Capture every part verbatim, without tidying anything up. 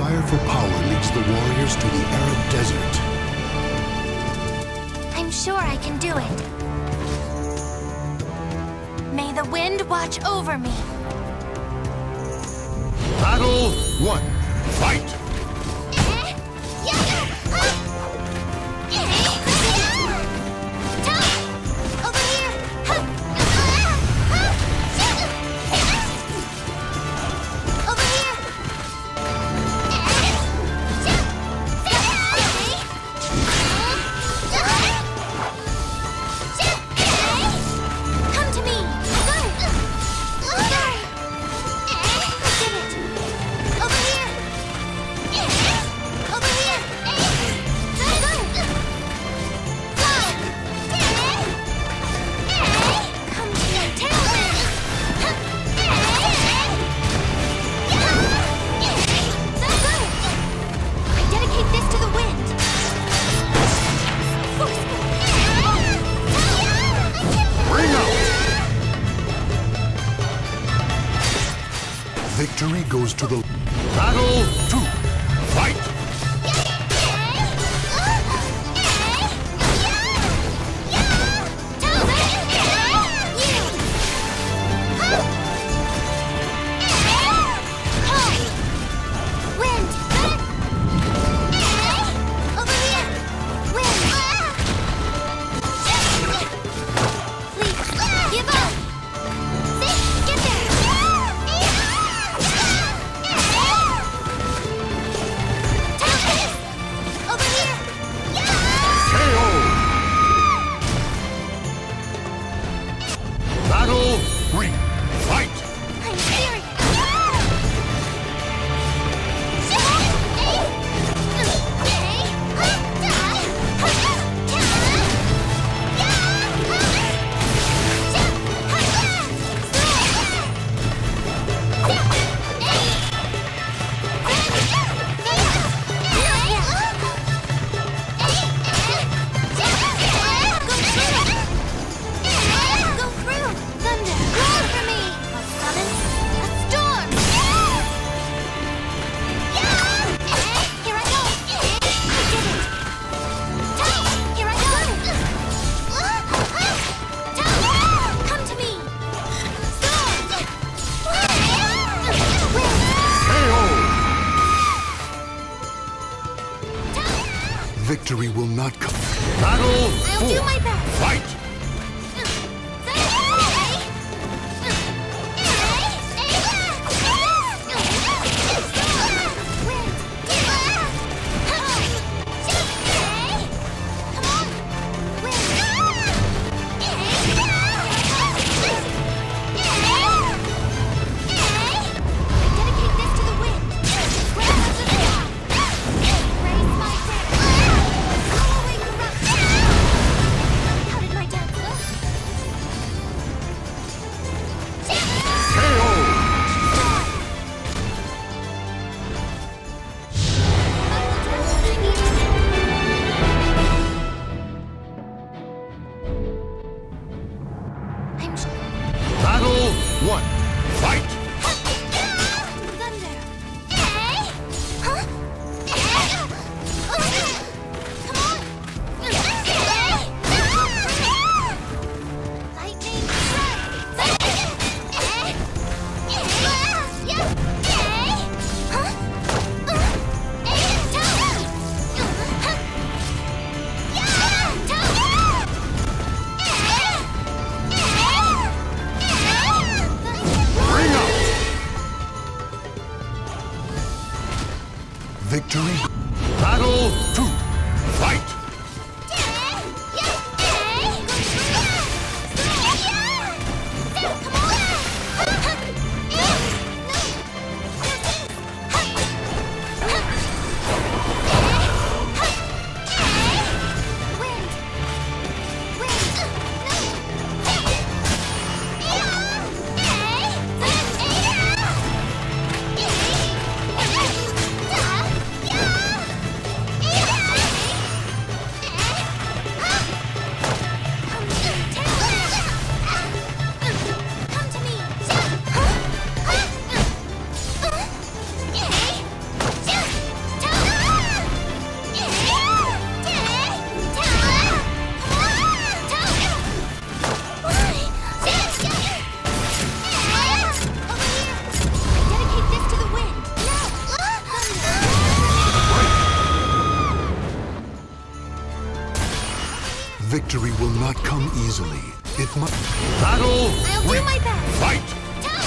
desire for power leads the warriors to the arid desert. I'm sure I can do it. May the wind watch over me. Battle one. Fight! Victory goes to the battle two. Fight! Victory will not come. Battle four. I'll do my best. Fight! Victory will not come easily. It must... Battle! I'll do my best! Fight! Yeah.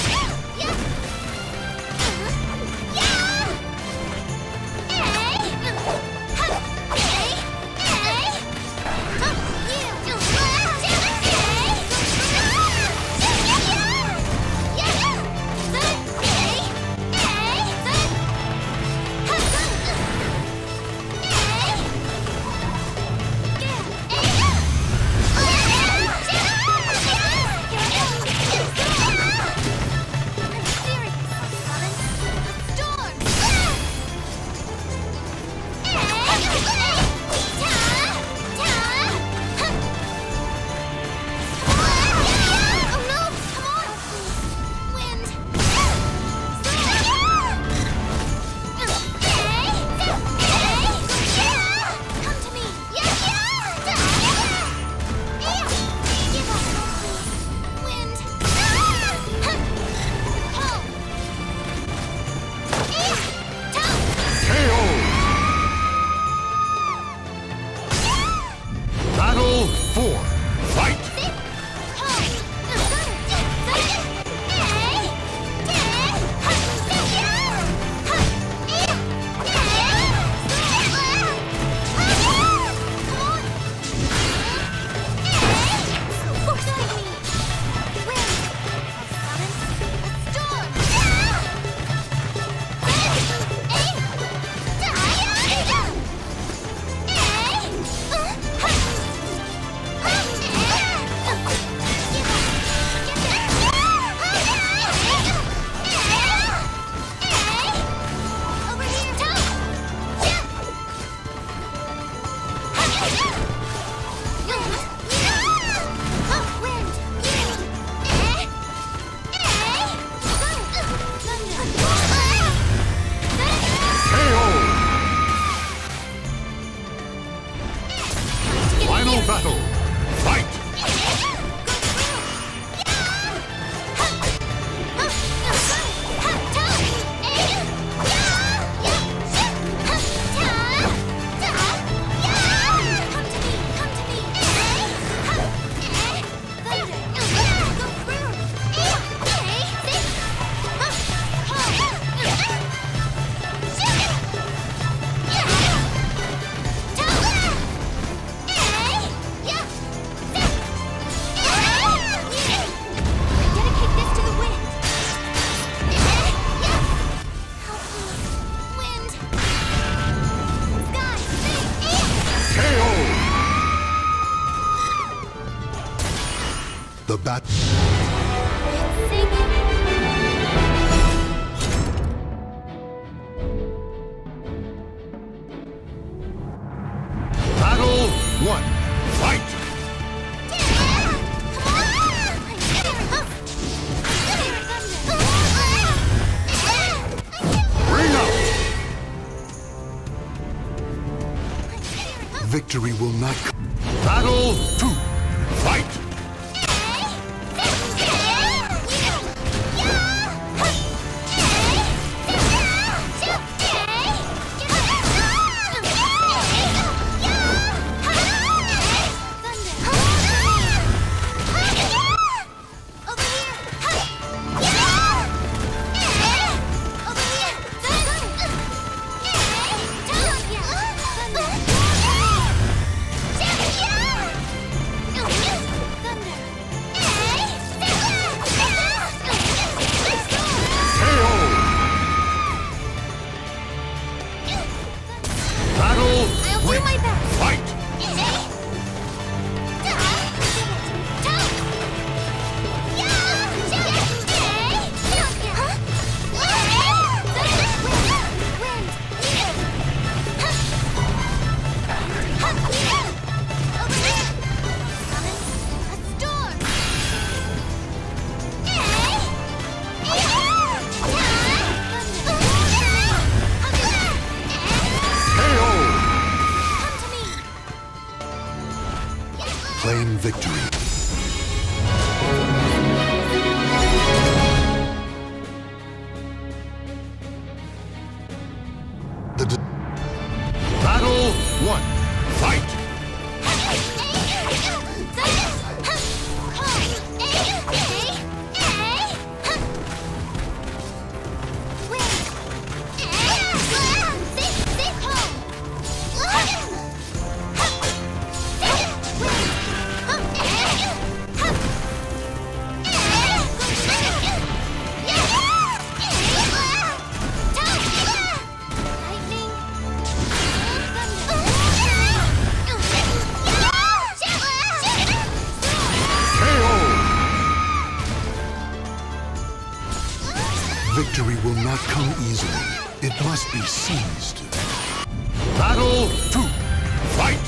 The bat. Battle one. Fight. Bring up. Victory will not come. Battle two. Fight. Claim victory. The d- Battle one. Fight! Victory will not come easily. It must be seized. Battle two. Fight!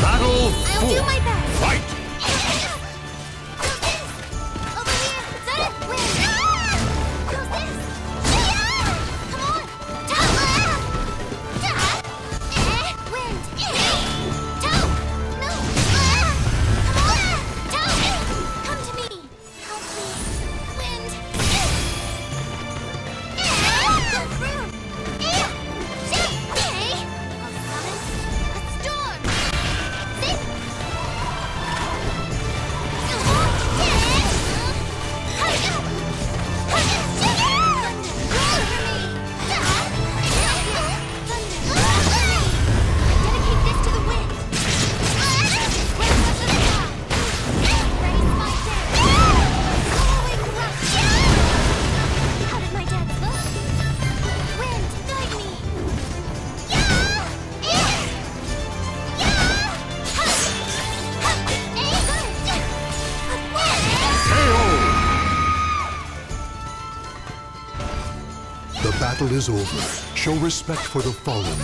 Battle four. I'll do my best. Fight! The battle is over. Show respect for the fallen.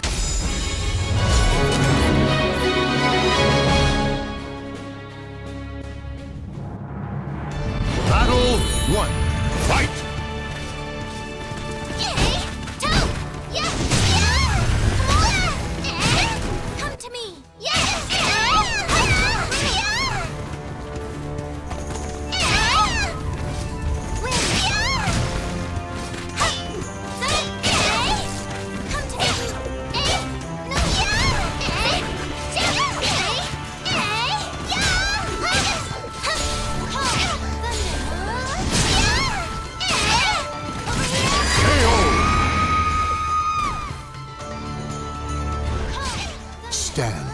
Stand.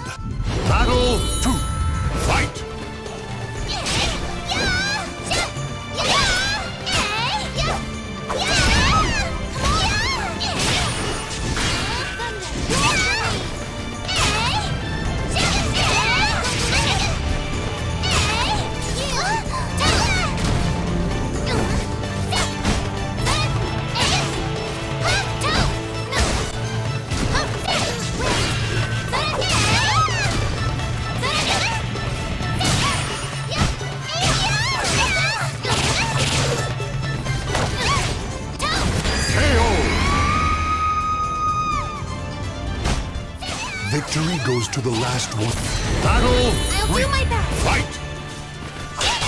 Battle two. Fight! Victory goes to the last one. Battle! I'll do my best! Fight! Yeah!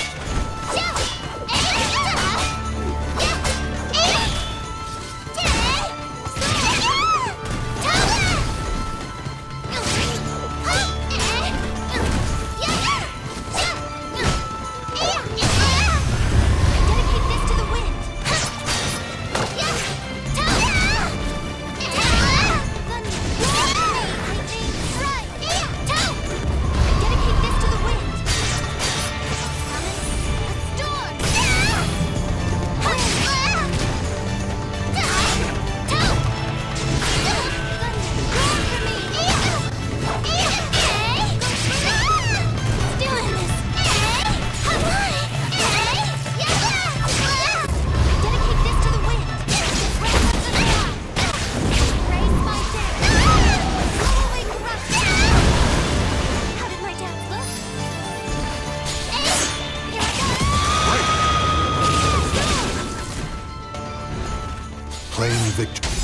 proclaim victory.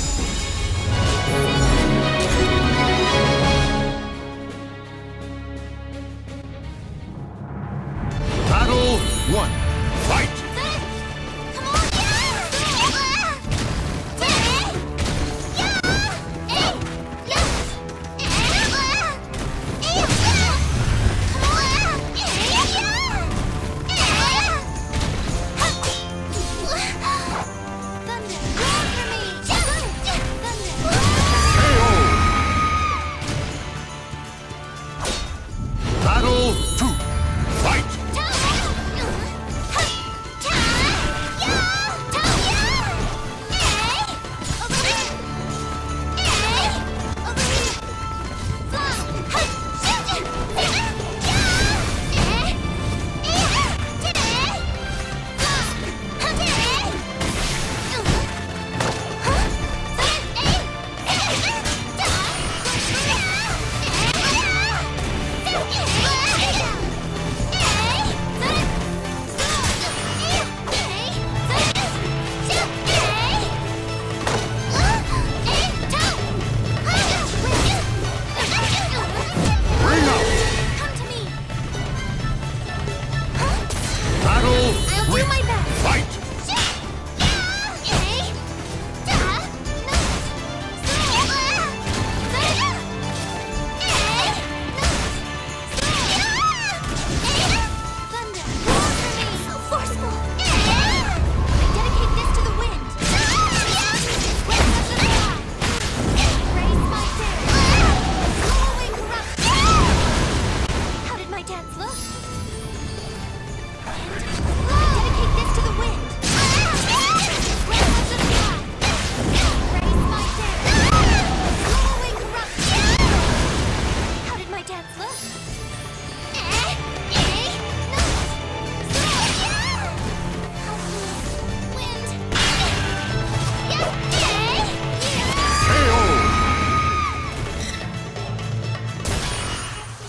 Battle one, fight!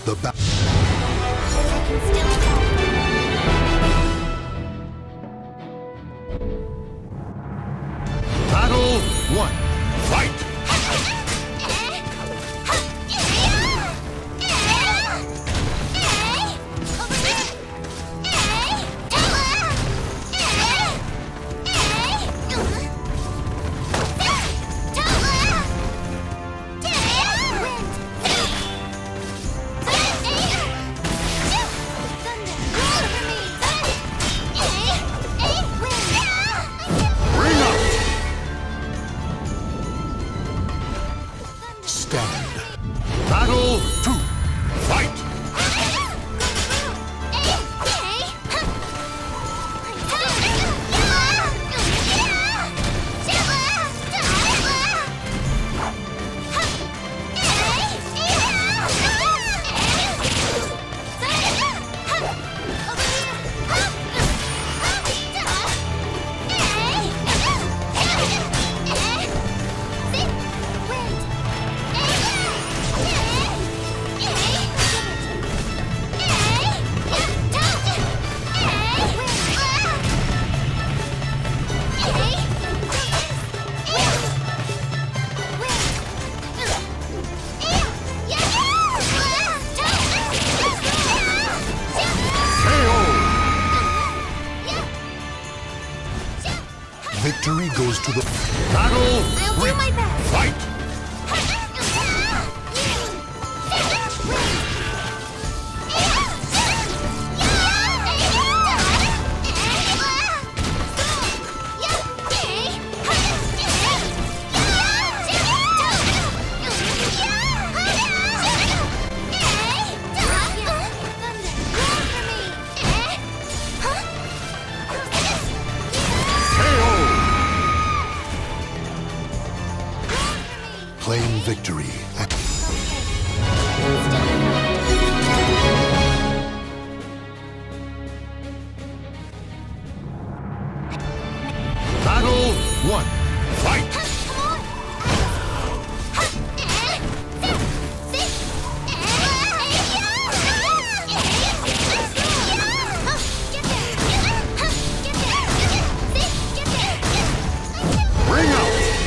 The battle. Battle one, fight! Stand. Battle two, fight! Victory goes to the battle. I'll do my best. Fight! Claim victory. Battle one, fight! Bring out!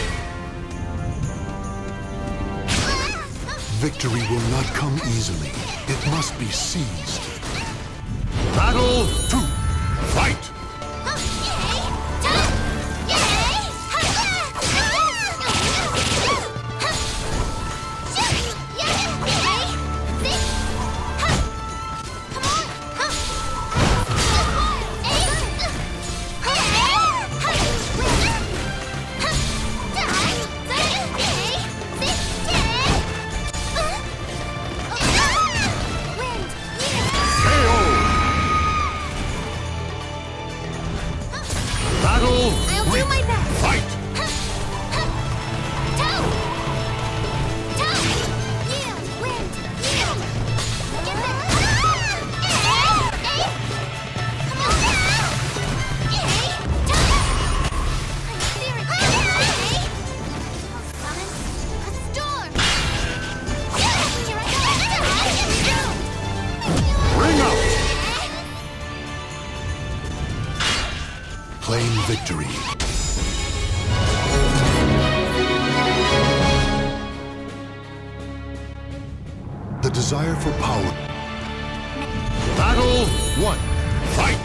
victory will not come easily. It must be seized. Battle two. Fight! The desire for power. Battle one. Fight!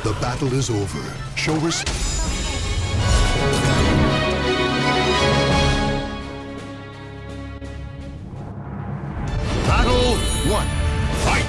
The battle is over. Show respect. Battle one. Fight!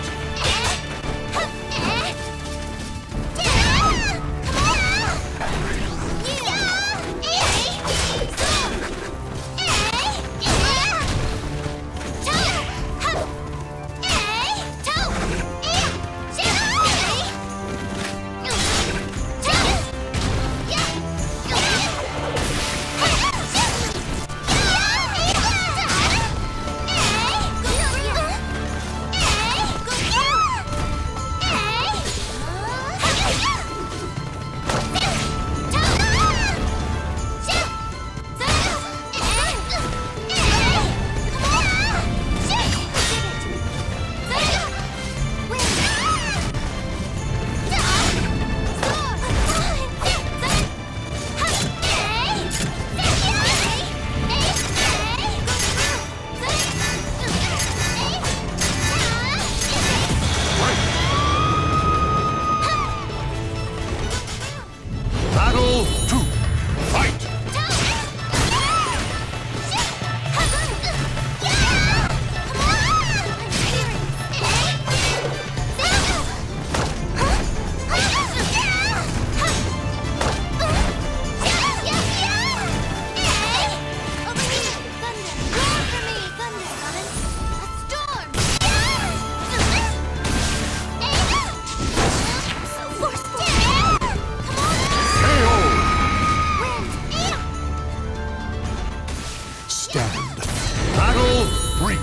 Battle three.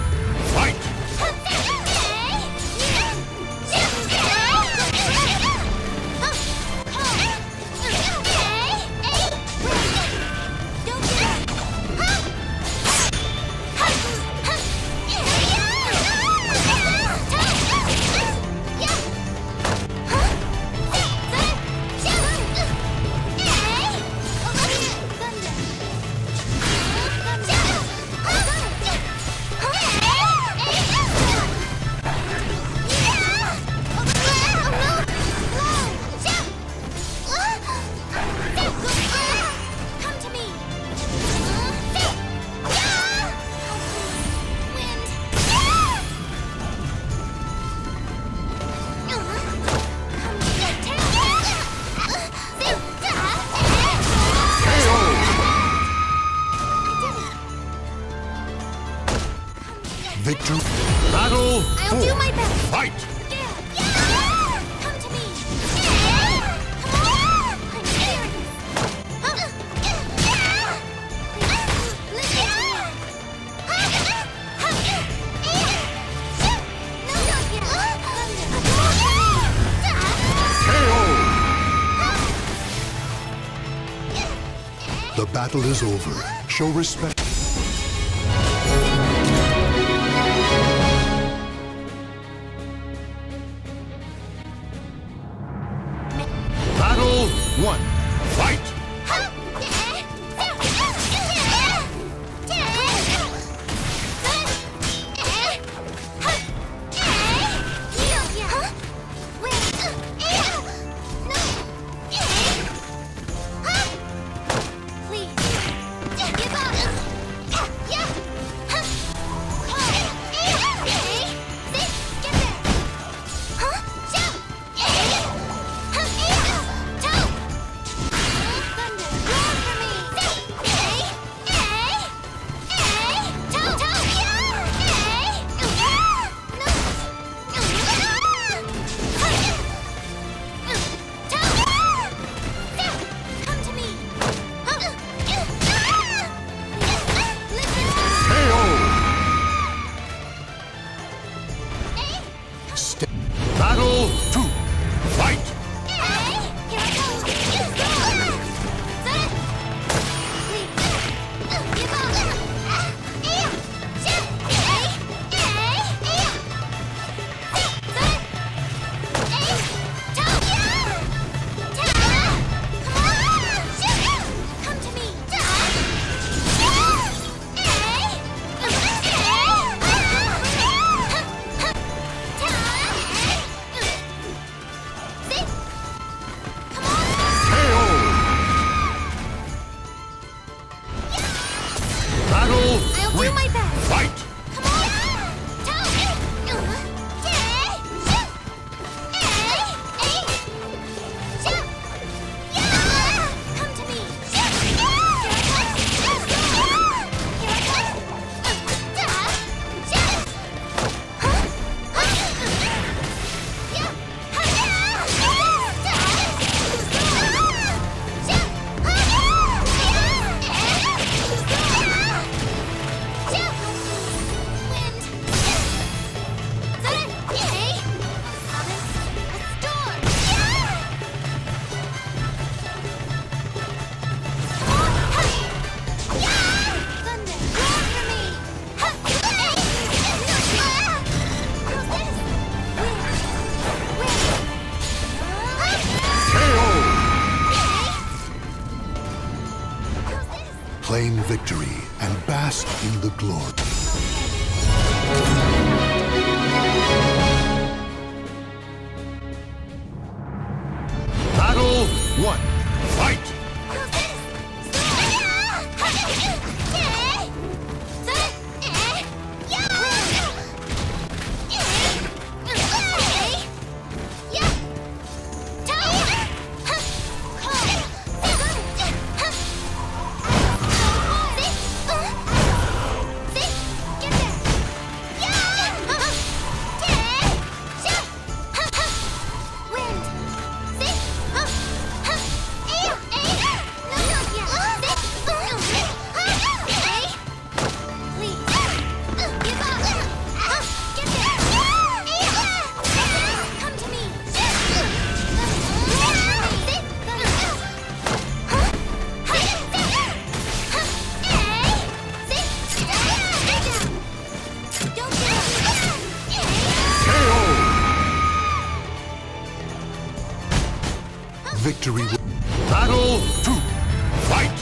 Fight! Victory. Battle I'll four. Do my best. Fight! K O! The battle is over. Show respect. One, fight! Battle two. Fight! Claim victory and bask in the glory. Battle one. Fight! Oh! victory will... Battle to fight!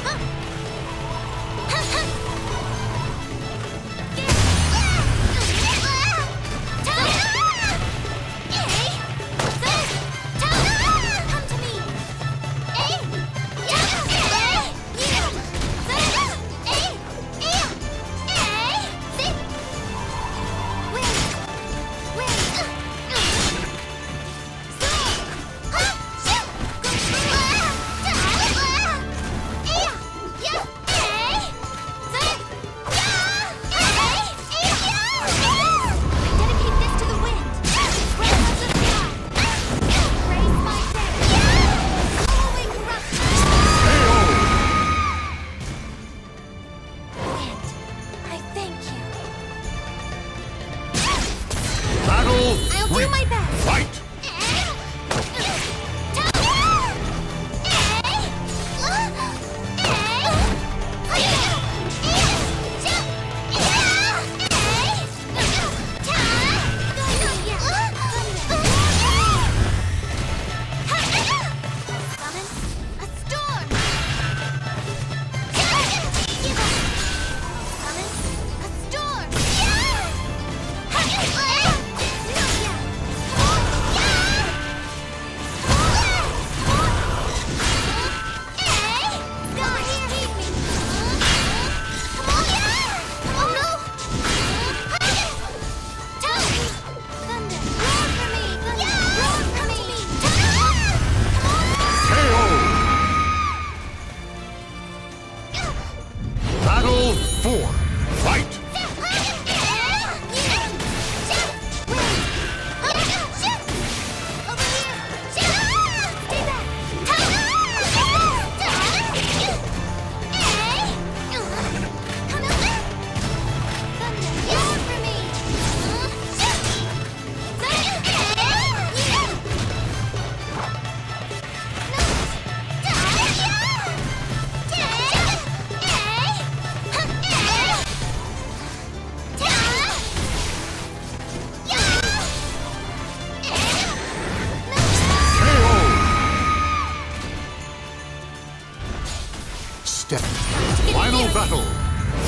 Final battle.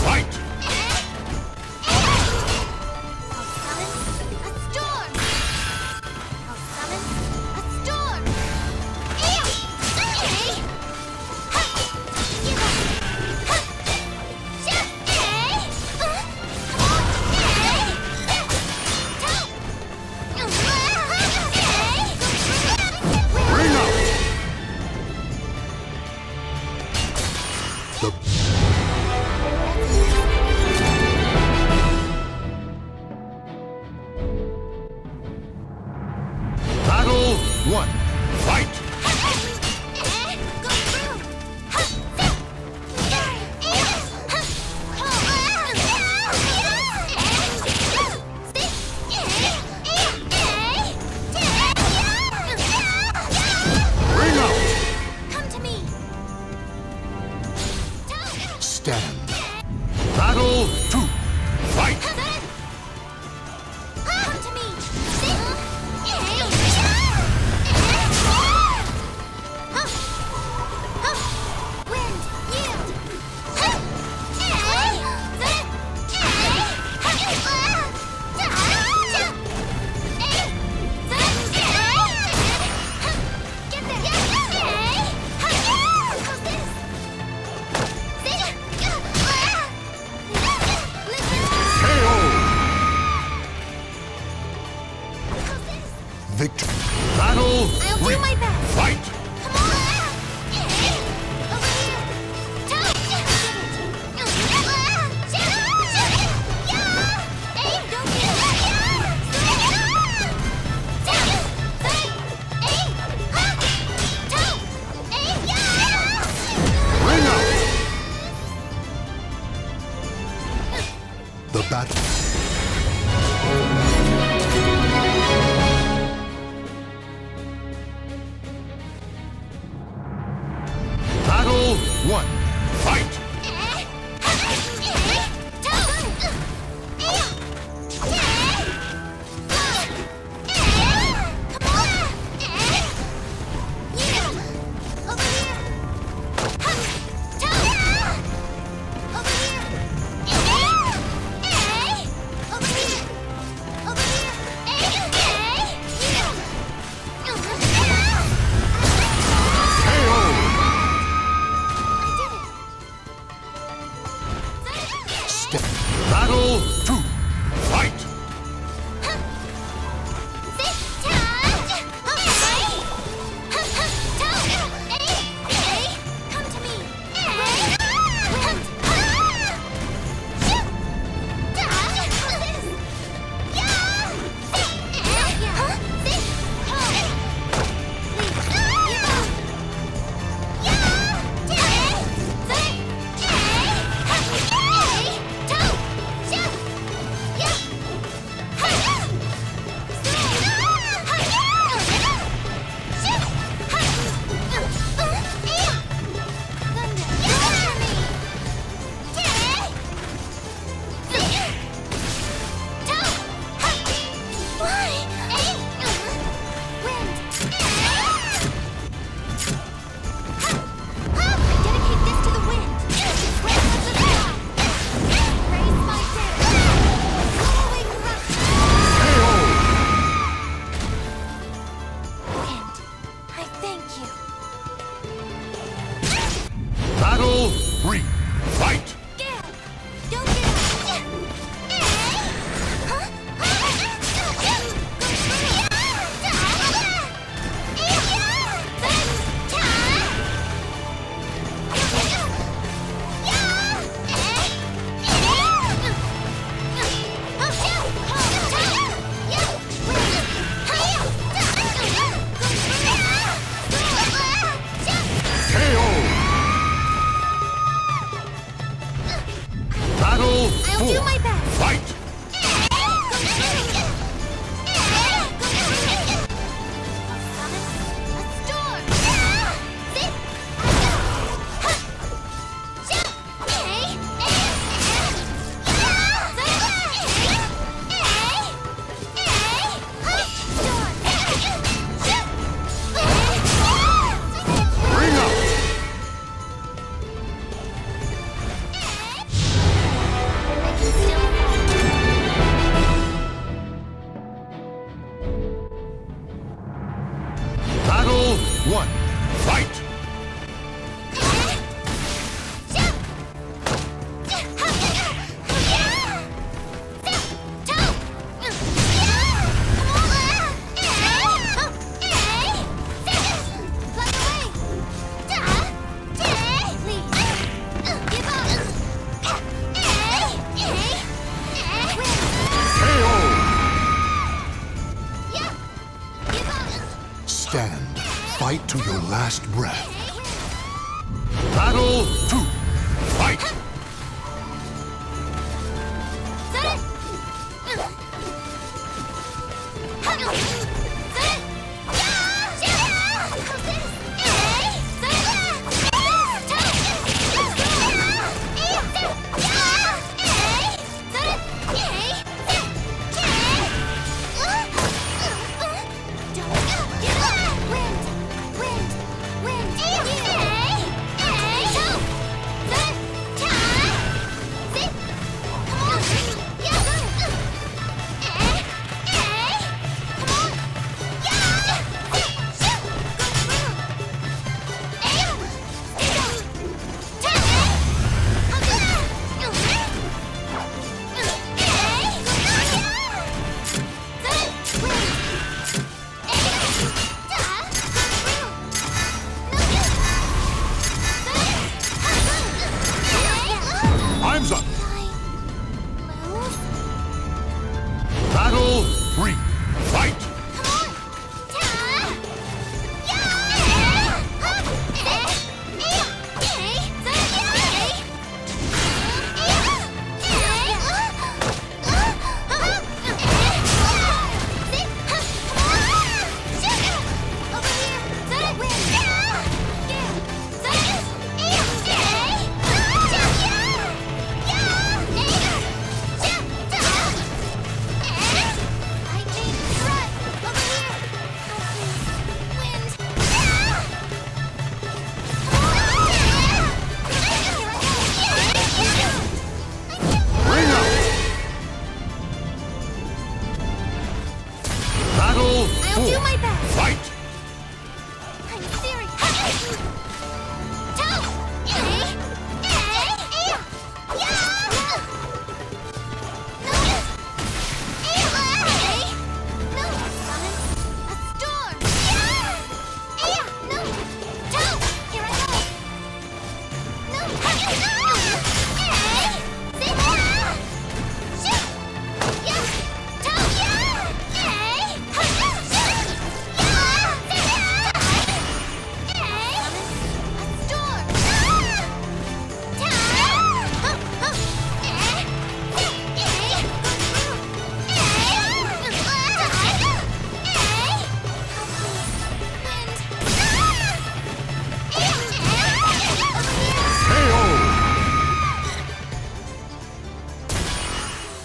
Fight! Victory. Battle. I'll do my best. Fight. The battle. One. Fight! fight to your last breath. Battle two. Fight!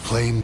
Claim.